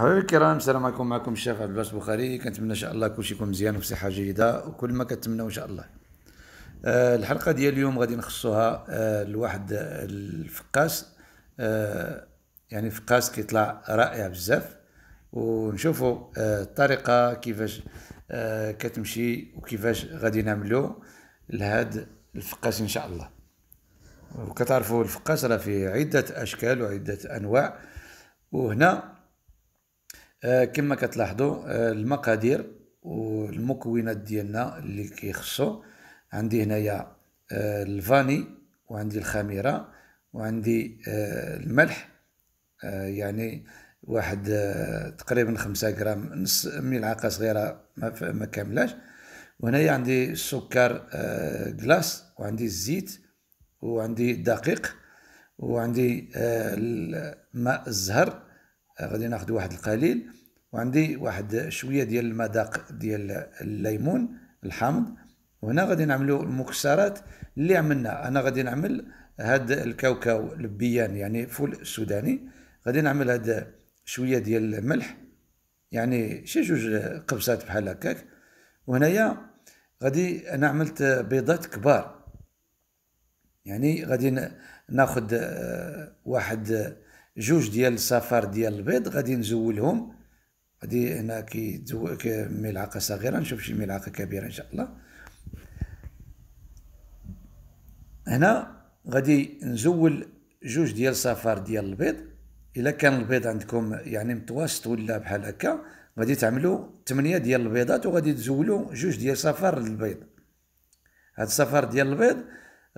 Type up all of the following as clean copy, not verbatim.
حبايبي الكرام، السلام عليكم. معكم الشيخ عبدالباسط بخاري. كنتمنى ان شاء الله كلشي يكون مزيان وبصحه جيده وكل ما كنتمناو ان شاء الله. الحلقه ديال اليوم غادي نخصوها لواحد الفقاص، يعني فقاص كيطلع رائع بزاف، ونشوفوا الطريقه كيفاش كتمشي وكيفاش غادي نعملو لهاد الفقاص ان شاء الله. وكتعرفوا الفقاص راه فيه عده اشكال وعده انواع، وهنا كما كتلاحظوا المقادير والمكونات ديالنا اللي كيخصو. عندي هنايا الفاني، وعندي الخميره، وعندي الملح، يعني واحد تقريبا 5 غرام، نص ملعقه صغيره ما كاملاش. وهنايا عندي السكر كلاص، وعندي الزيت، وعندي الدقيق، وعندي ماء الزهر غادي ناخذ واحد القليل، وعندي واحد شويه ديال المذاق ديال الليمون الحامض. وهنا غادي نعملوا المكسرات اللي عملنا. انا غادي نعمل هاد الكاوكاو البيان، يعني فول سوداني. غادي نعمل هاد شويه ديال الملح، يعني شي 2 قبصات بحال هكاك. وهنايا غادي انا عملت بيضات كبار، يعني غادي ناخذ واحد 2 ديال الصفار ديال البيض، غادي نزولهم. غادي هنا كيتزول ملعقه صغيره، نشوف شي ملعقه كبيره ان شاء الله. هنا غادي نزول 2 ديال الصفار ديال البيض. الا كان البيض عندكم يعني متوسط ولا بحال هكا، غادي تعملوا 8 ديال البيضات، وغادي تزولوا 2 ديال صفار البيض. هاد الصفار ديال البيض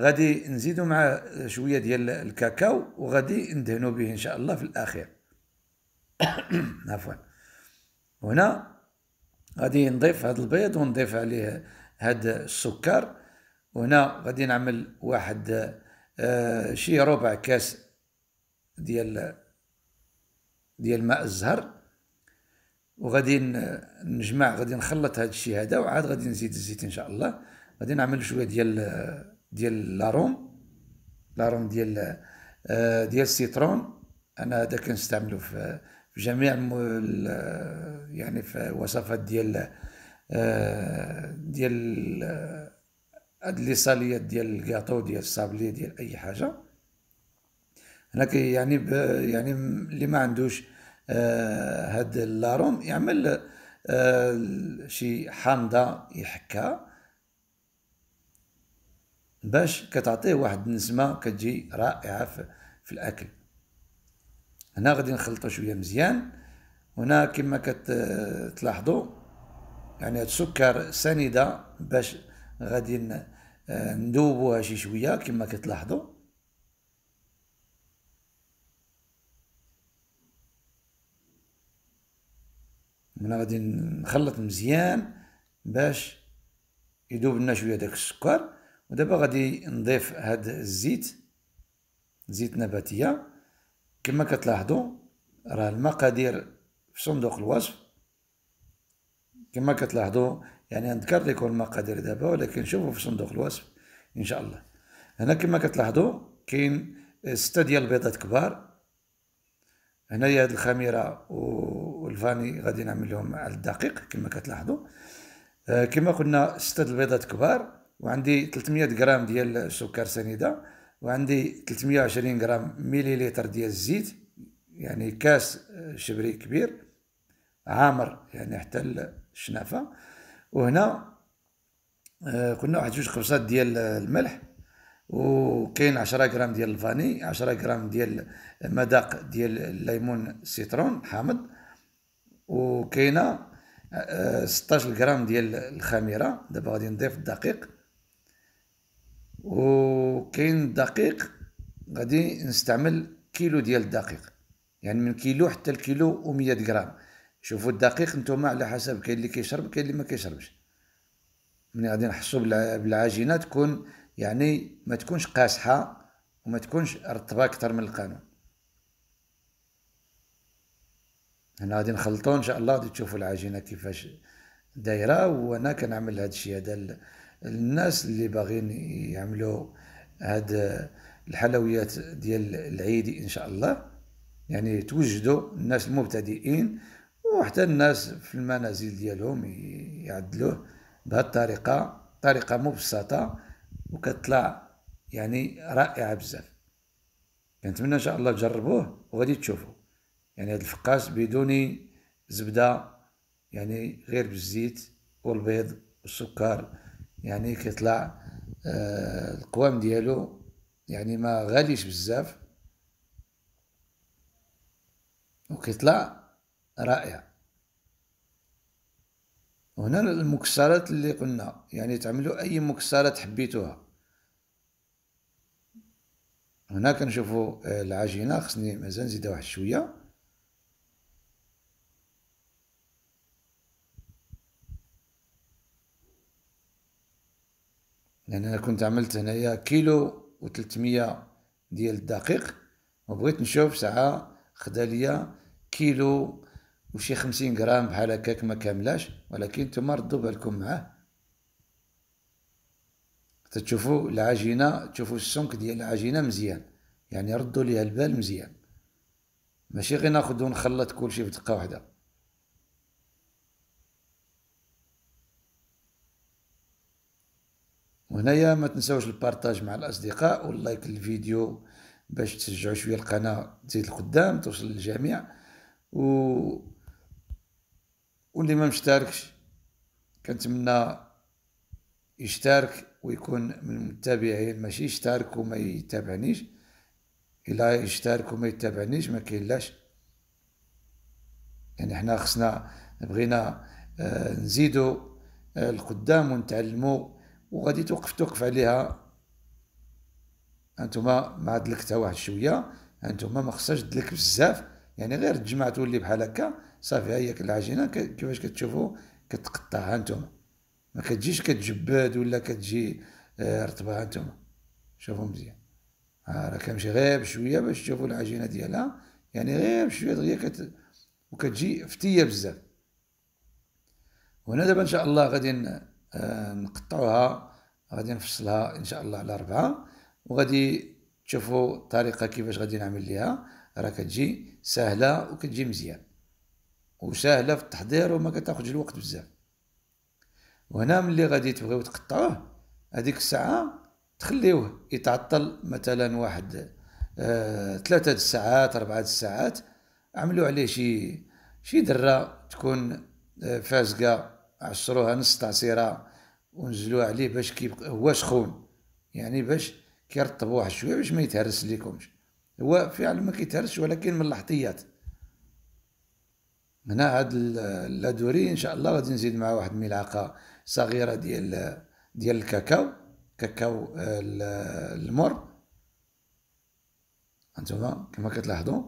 غادي نزيدو مع شويه ديال الكاكاو، وغادي ندهنو به ان شاء الله في الاخير. عفوا. وهنا غادي نضيف هذا البيض، ونضيف عليه هذا السكر. وهنا غادي نعمل واحد شي 4/4 كاس ديال ماء الزهر، وغادي نجمع، غادي نخلط هذا الشيء هذا. وعاد غادي نزيد الزيت ان شاء الله. غادي نعمل شويه ديال لاروم ديال السيترون. انا هذا كنستعملو في جميع يعني في وصفات ديال هاد لي صاليات ديال الكاطو، ديال الصابلي، ديال اي حاجه. هنا يعني اللي ما عندوش هاد اللاروم يعمل شي حامضه يحكها باش كتعطيه واحد النسمه كتجي رائعه في الاكل. هنا غادي نخلطو شويه مزيان. وهنا كما كتلاحظوا يعني هاد السكر سنيده باش غادي ندوبوها شي شويه كما كتلاحظوا. هنا غادي نخلط مزيان باش يذوب لنا شويه داك السكر. ودابا غادي نضيف هاد الزيت، زيت نباتيه. كما كتلاحظوا راه المقادير في صندوق الوصف كما كتلاحظوا، يعني نذكر لكم المقادير دابا، ولكن شوفوا في صندوق الوصف ان شاء الله. هنا كما كتلاحظوا كاين 6 ديال البيضات كبار. هنايا هاد الخميره والفاني غادي نعملهم على الدقيق كما كتلاحظوا. كما قلنا 6 البيضات كبار، وعندي 300 غرام ديال السكر سنيده، وعندي 320 غرام مليلتر ديال الزيت، يعني كاس شبري كبير عامر يعني حتى الشنافه. وهنا قلنا واحد 2 قبصات ديال الملح، وكاين 10 غرام ديال الفاني، 10 غرام ديال مذاق ديال الليمون السيترون حامض، وكاينه 16 غرام ديال الخميره. دابا غادي نضيف الدقيق، وكاين الدقيق غادي نستعمل 1 كيلو ديال الدقيق، يعني من 1 كيلو حتى 1 كيلو و 100 غرام. شوفوا الدقيق نتوما على حسب، كاين اللي كيشرب كاين اللي ما كيشربش. ملي غادي نحسوا بالعجينه تكون يعني ما تكونش قاصحه وما تكونش رطبه اكثر من القانون. هنا غادي نخلطو ان شاء الله، غادي تشوفوا العجينه كيفاش دايره. وانا كنعمل هذا الشيء هذا الناس اللي باغيين يعملوا هاد الحلويات ديال العيد ان شاء الله، يعني توجدوا الناس المبتدئين وحتى الناس في المنازل ديالهم يعدلوه بهذه الطريقه، طريقه مبسطه وكتطلع يعني رائعه بزاف. كنتمنى ان شاء الله تجربوه وغادي تشوفوا يعني هذا الفقاص بدون زبده، يعني غير بالزيت والبيض والسكر، يعني كيطلع القوام ديالو يعني ما غاليش بزاف وكيطلع رائع. وهنا المكسرات اللي قلنا يعني تعملوا اي مكسرات حبيتوها. هنا كنشوفوا العجينه خصني مازال نزيدها واحد شويه، لان انا كنت عملت هنايا 1,300 ديال الدقيق وبغيت نشوف ساعه خدا ليا 1,050 غرام بحال هكاك ما كاملاش، ولكن نتوما ردوا بالكم معاه تشوفوا العجينه، تشوفوا السمك ديال العجينه مزيان، يعني ردوا ليها البال مزيان، ماشي غير ناخذ ونخلط كلشي في دقه واحده. وهنايا ما تنساوش البارطاج مع الاصدقاء واللايك للفيديو باش تشجعوا شويه القناه تزيد لقدام توصل للجميع. واللي ما مشتركش كنتمنى يشترك ويكون من المتابعين، ماشي يشترك وما يتابعنيش. الا يشترك وما يتابعنيش ما كاينلاش، يعني حنا خصنا بغينا نزيدوا القدام ونتعلموا، وغادي توقف عليها. انتما مع دلكتها واحد شويه، انتما ما خصهاش دلك بزاف، يعني غير تجمعتوا اللي بحال هكا صافي. هي العجينه كيفاش كتشوفوا كتقطعها انتما، ما كتجيش كتجبد ولا كتجي رطبه. انتما شوفوا مزيان، راه كنمشي غير بشويه باش تشوفوا العجينه ديالها، يعني غير بشويه دغيا وكتجي فتيه بزاف. وهنا دابا ان شاء الله غادي نقطعوها، غادي نفصلها ان شاء الله على 4، وغادي تشوفوا الطريقه كيفاش غادي نعمل ليها. راه كتجي سهله وكتجي مزيان وسهله في التحضير وما كتاخذش الوقت بزاف. وهنا ملي غادي تبغيو تقطعوه هذيك الساعه تخليوه يتعطل مثلا واحد 3 الساعات 4 الساعات، عملوا عليه شي دره تكون فازقه، عصروها نص تعصيره ونزلوها عليه باش كيبقى هو سخون، يعني باش كيرطب واحد شويه باش ما يتهرس ليكمش. هو فعلا ما كيتهرسش ولكن من الاحتياط. هنا هاد اللادوري ان شاء الله غادي نزيد معاه واحد ملعقه صغيره ديال كاكاو المر انتما كما كتلاحظوا.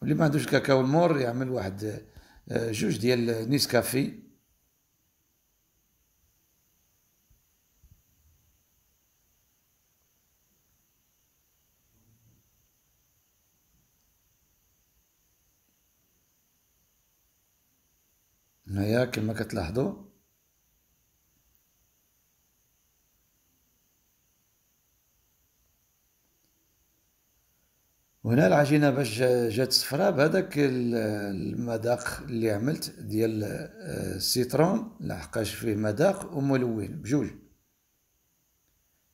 واللي ما عندوش كاكاو المر يعمل واحد 2 ديال نيسكافي. هنايا كما كتلاحظوا وهنا العجينه باش جات صفراء بهذاك المذاق اللي عملت ديال السيترون، لحقاش فيه مذاق وملون بجوج.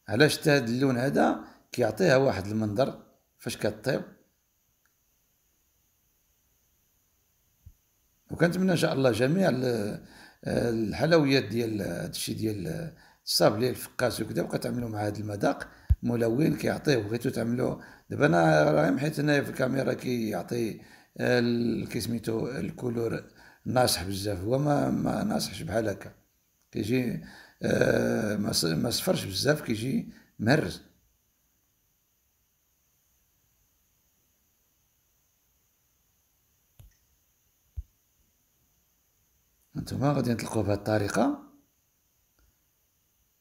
علاش حتى هذا اللون هذا كيعطيها واحد المنظر فاش كطيب. وكنتمنى ان شاء الله جميع الحلويات ديال هادشي ديال الصابلي الفقاس وكذا بقا تعملوا مع هذا المذاق ملون كيعطيه. بغيتو تعملوه دابا انا راه حيت هنايا في الكاميرا كيعطي كيسميتو الكولور ناصح بزاف، هو ما ناصحش بحال هكا، كيجي ما صفرش بزاف، كيجي مهرز. انتما غادي نطلقوه بهاد الطريقه،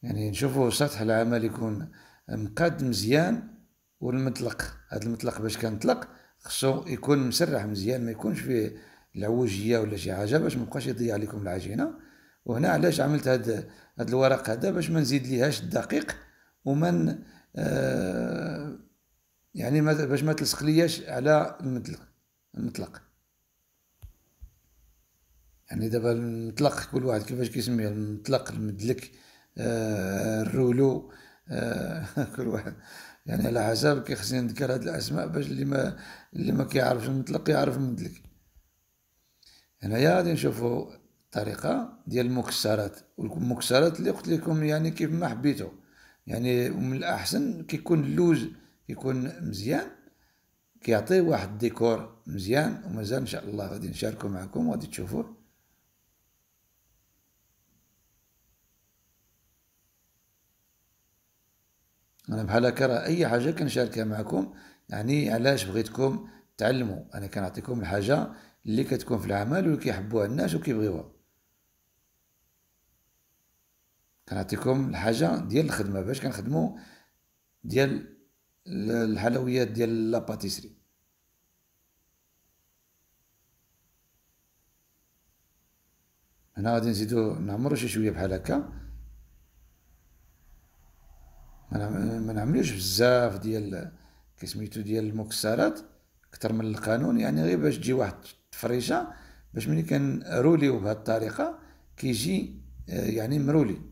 يعني نشوفوا سطح العمل يكون مقاد مزيان. والمطلق هاد المطلق باش كنطلق خصو يكون مسرح مزيان، ما يكونش فيه العوجيه ولا شي حاجه باش ما يبقاش يضيع لكم العجينه. وهنا علاش عملت هاد الورق هذا باش ما نزيد ليهاش الدقيق ومن يعني باش ما تلصقلياش على المطلق. يعني دابا المطلق كل واحد كيفاش كيسميه، المطلق، المدلك، الرولو، كل واحد يعني على حسب. كيخصني نذكر هاد الاسماء باش اللي ما كيعرفش المطلق يعرف المدلك. هنايا غادي نشوفوا الطريقه ديال المكسرات، والمكسرات اللي قلت لكم يعني كيف ما حبيتو. يعني من الاحسن كيكون اللوز كيكون مزيان، كيعطي واحد الديكور مزيان. ومازال ان شاء الله غادي نشاركو معكم وغادي تشوفوه. انا بحال هكا راه اي حاجه كنشاركها معكم، يعني علاش بغيتكم تعلموا. انا كنعطيكم الحاجه اللي كتكون في العمل واللي كيحبوها الناس وكيبغيوها، كنعطيكم الحاجه ديال الخدمه باش كنخدموا ديال الحلويات ديال لاباتيسري. هنا غادي نزيدو نعمرو شي شويه بحال هكا، ما نعملوش بزاف ديال كسميتو ديال المكسرات اكثر من القانون، يعني غير باش تجي واحد التفريشه، باش ملي كنروليو بهذه الطريقه كيجي يعني مرولي.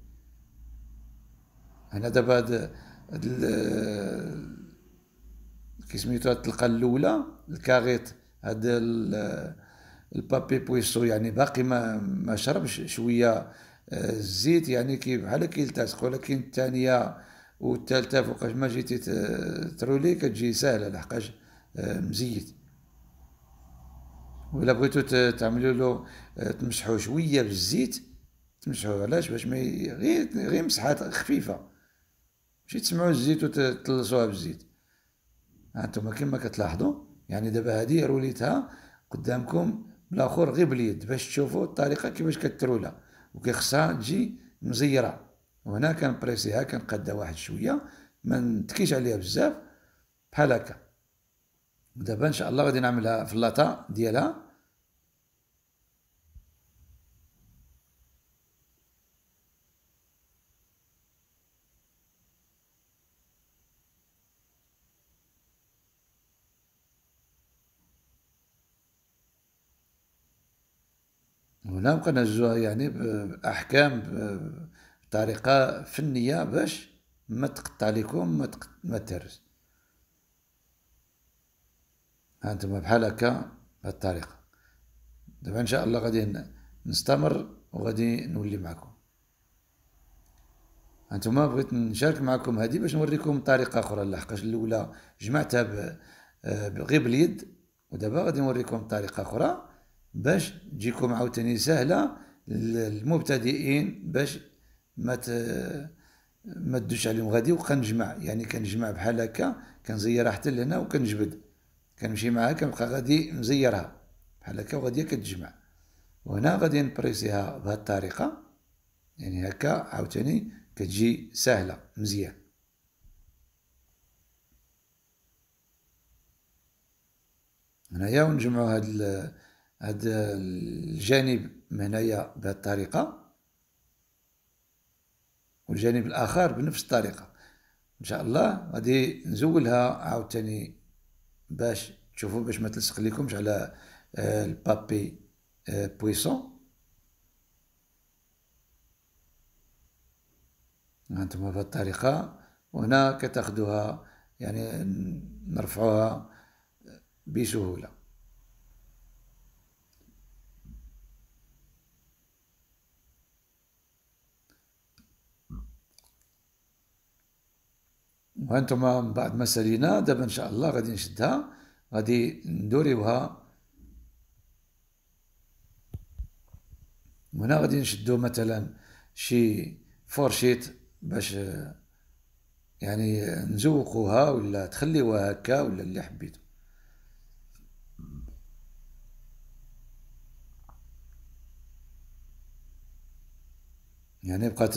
هنا دابا هاد كسميتو الطلقه الاولى الكاغيط، هاد البابي بويسو يعني باقي ما شربش شويه الزيت، يعني كي بحال كيلتصق. ولكن الثانيه والثالثه فوقاش ما جيتي ترولي كتجي ساهله لحقاش مزيت. ولا بغيتو تعملوا له تمسحوا شويه بالزيت، تمسحوا علاش باش ما غير مسحات خفيفه، ماشي تسمعوا الزيت وتطلصوها بالزيت. هانتوما كما كتلاحظوا يعني دابا هذه روليتها قدامكم بالاخر غير باليد باش تشوفوا الطريقه كيفاش كترولا، وكيخصها تجي مزيره. وهنا كنبريسيها كنقادها واحد شويه، ما نتكيش عليها بزاف بحال هكا. دابا ان شاء الله غادي نعملها في اللاطه ديالها. وهنا بقا نهزوها يعني باحكام بطريقه فنيه باش ما تقطع لكم ما تهرس. هانتوما بحال هكا بهاد الطريقه. دابا ان شاء الله غادي نستمر وغادي نولي معكم. هانتوما بغيت نشارك معكم هادي باش نوريكم طريقه اخرى، لحقاش الاولى جمعتها غير باليد، ودابا غادي نوريكم طريقه اخرى باش تجيكم عاوتاني سهله للمبتدئين، باش ما تدوش عليهم غادي. وكنجمع يعني كنجمع بحال هكا، كنزيرها حتى لهنا وكنجبد، كنمشي معاها كنبقى غادي مزيرها بحال هكا وغادي كتجمع. وهنا غادي نبريسيها بهذه الطريقه، يعني هكا عاوتاني كتجي سهله مزيان. هنايا ونجمعوا هاد الجانب من هنايا بهذه الطريقه، والجانب الاخر بنفس الطريقه. ان شاء الله غادي نزولها عاوتاني باش تشوفوا باش ما تلصق لكمش على البابي بويسون. هانتوما بهذه الطريقه. وهنا كتاخدوها يعني نرفعوها بسهوله. وهانتوما من بعد ما سالينا دابا ان شاء الله غادي نشدها، غادي ندوريوها. وهنا غادي نشدو مثلا شي فورشيت باش يعني نزوقوها، ولا تخليوها هكا، ولا اللي حبيتو. يعني بقات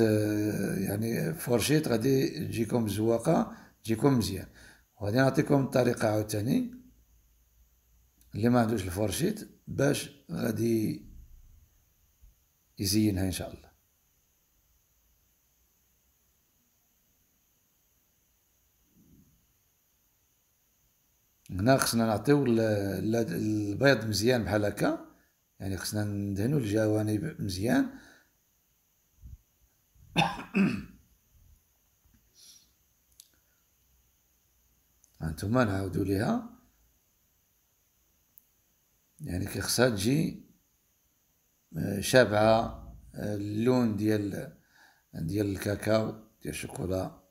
يعني فورشيت غادي تجيكم زواقه، تجيكم مزيان. وغادي نعطيكم الطريقه عاوتاني اللي ما عندوش الفورشيت باش غادي يزينها ان شاء الله. هنا خصنا نعطيو البيض مزيان بحال هكا، يعني خصنا ندهنو الجوانب مزيان. هانتوما نعاودو ليها، يعني كي خصها تجي شابعة اللون ديال الكاكاو ديال الشوكولا.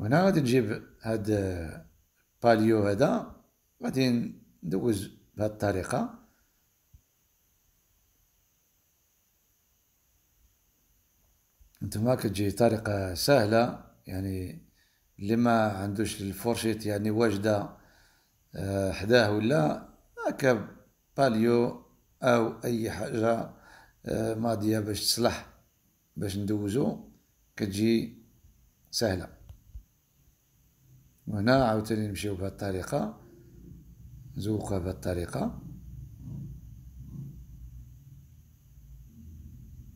هنا غادي نجيب هاد الباليو هذا، غادي ندوز بهاد الطريقه. نتوما كتجي طريقه سهله، يعني اللي ما عندوش الفورشيت يعني واجده حداه ولا هكا باليو او اي حاجه ماضيه باش تصلح باش ندوزو، كتجي سهله. وهنا عاوتاني نمشيو بهاد الطريقة، نزوقها بهاد الطريقة.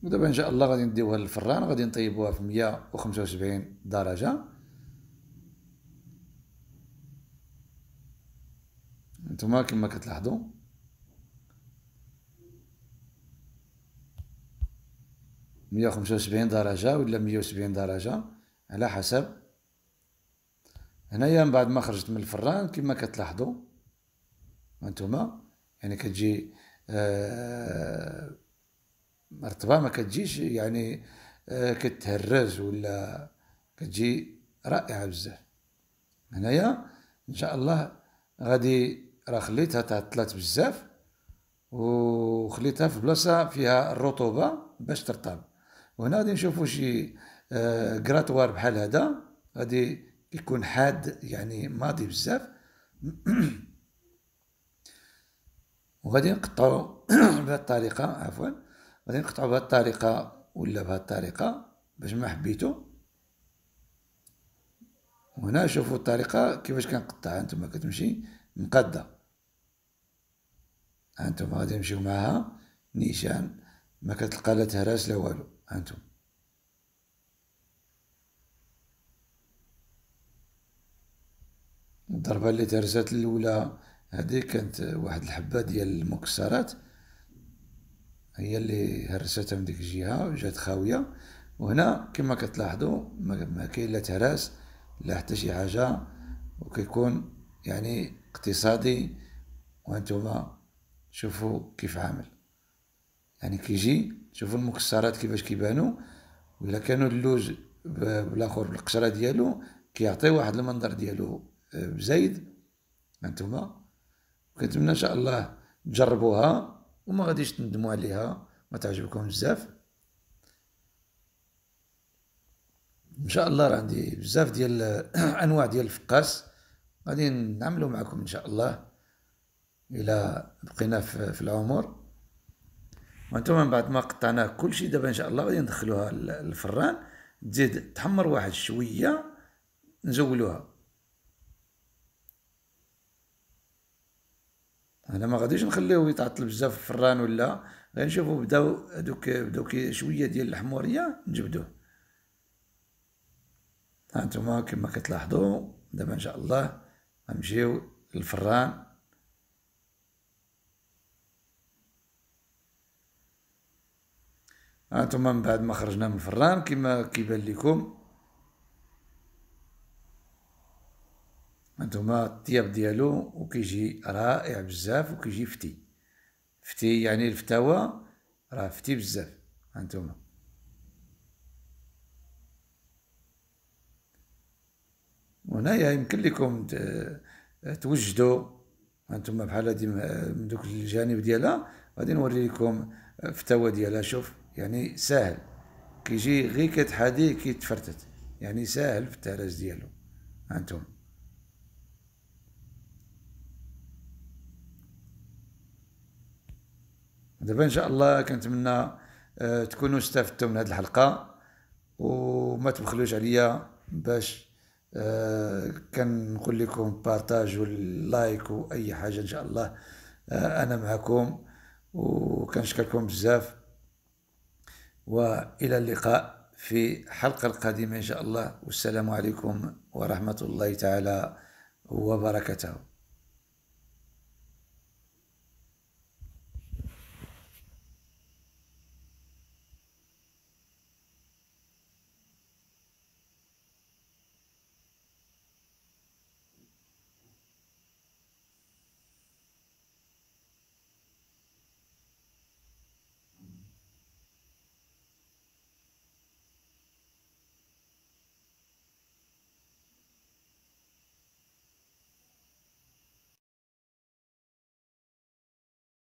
ودابا ان شاء الله غادي نديوها للفران، غادي نطيبوها في 175 درجة. نتوما كما كتلاحظوا مية وخمسة وسبعين درجة ولا 170 درجة على حسب. هنايا من بعد ما خرجت من الفران كما كتلاحظوا هانتوما، يعني كتجي مرطبه، ما كتجيش يعني كتهرج ولا، كتجي رائعه بزاف. هنايا ان شاء الله غادي راه خليتها تعطلات بزاف وخليتها في بلاصه فيها الرطوبه باش ترطب. وهنا غادي نشوفوا شي كراتوار بحال هذا، غادي يكون حاد يعني ماضي بزاف. وغادي نقطعو بهذه الطريقه، عفوا غادي نقطعو بهذه الطريقه ولا بهذه الطريقه باش ما حبيتو. وهنا شوفوا الطريقه كيفاش كنقطعها، نتوما كتمشي مقاده. هانتوما غادي نمشيو معاها نيشان، ما كتلقى لا تهراس لا والو. هانتوما الضربه اللي تهرست الاولى هذه كانت واحد الحبه ديال المكسرات هي اللي هرستها من ديك الجهه، جات خاويه. وهنا كما كتلاحظوا ما كاين لا تهراس لا حتى شي حاجه، وكيكون يعني اقتصادي. وانتوما شوفوا كيف عامل، يعني كيجي شوفوا المكسرات كيفاش كيبانوا، ولا كانوا اللوز بالاخر بالقشره ديالو كيعطي واحد المنظر ديالو بزايد. هانتوما كنتمنى ان شاء الله تجربوها وما غاديش تندموا عليها، ما تعجبكم بزاف ان شاء الله. راه عندي بزاف ديال انواع ديال الفقاص غادي نعملو معكم ان شاء الله الى بقينا في العمر. وانتوما من بعد ما قطعناه كلشي دابا ان شاء الله غادي ندخلوها للفران تزيد تحمر واحد شويه، نزولوها. انا ما غاديش نخليوه يتعطل بزاف في الفران ولا، غير نشوفو بداو هادوك شويه ديال الحموريه نجبدوه. هانتوما كما كتلاحظوا دابا ان شاء الله غنمشيو للفران. هانتوما من بعد ما خرجنا من الفران كما كيبان لكم، هانتوما الطياب ديالو وكيجي رائع بزاف وكيجي فتي، يعني الفتاوى راه فتي بزاف. هانتوما وهنايا يمكن لكم توجدوا هانتوما بحال هادي من دوك الجانب ديالها، غادي نوري لكم الفتاوى ديالها. شوف يعني ساهل، كيجي غير كتحاديه كيتفرتت، يعني ساهل في التهراس ديالو. هانتوما دابا ان شاء الله كنتمنى تكونوا استفدتوا من هذه الحلقه، وما تبخلوش عليا باش كنقول لكم بارطاج واللايك واي حاجه. ان شاء الله انا معكم وكنشكركم بزاف، والى اللقاء في الحلقه القادمه ان شاء الله، والسلام عليكم ورحمه الله تعالى وبركاته.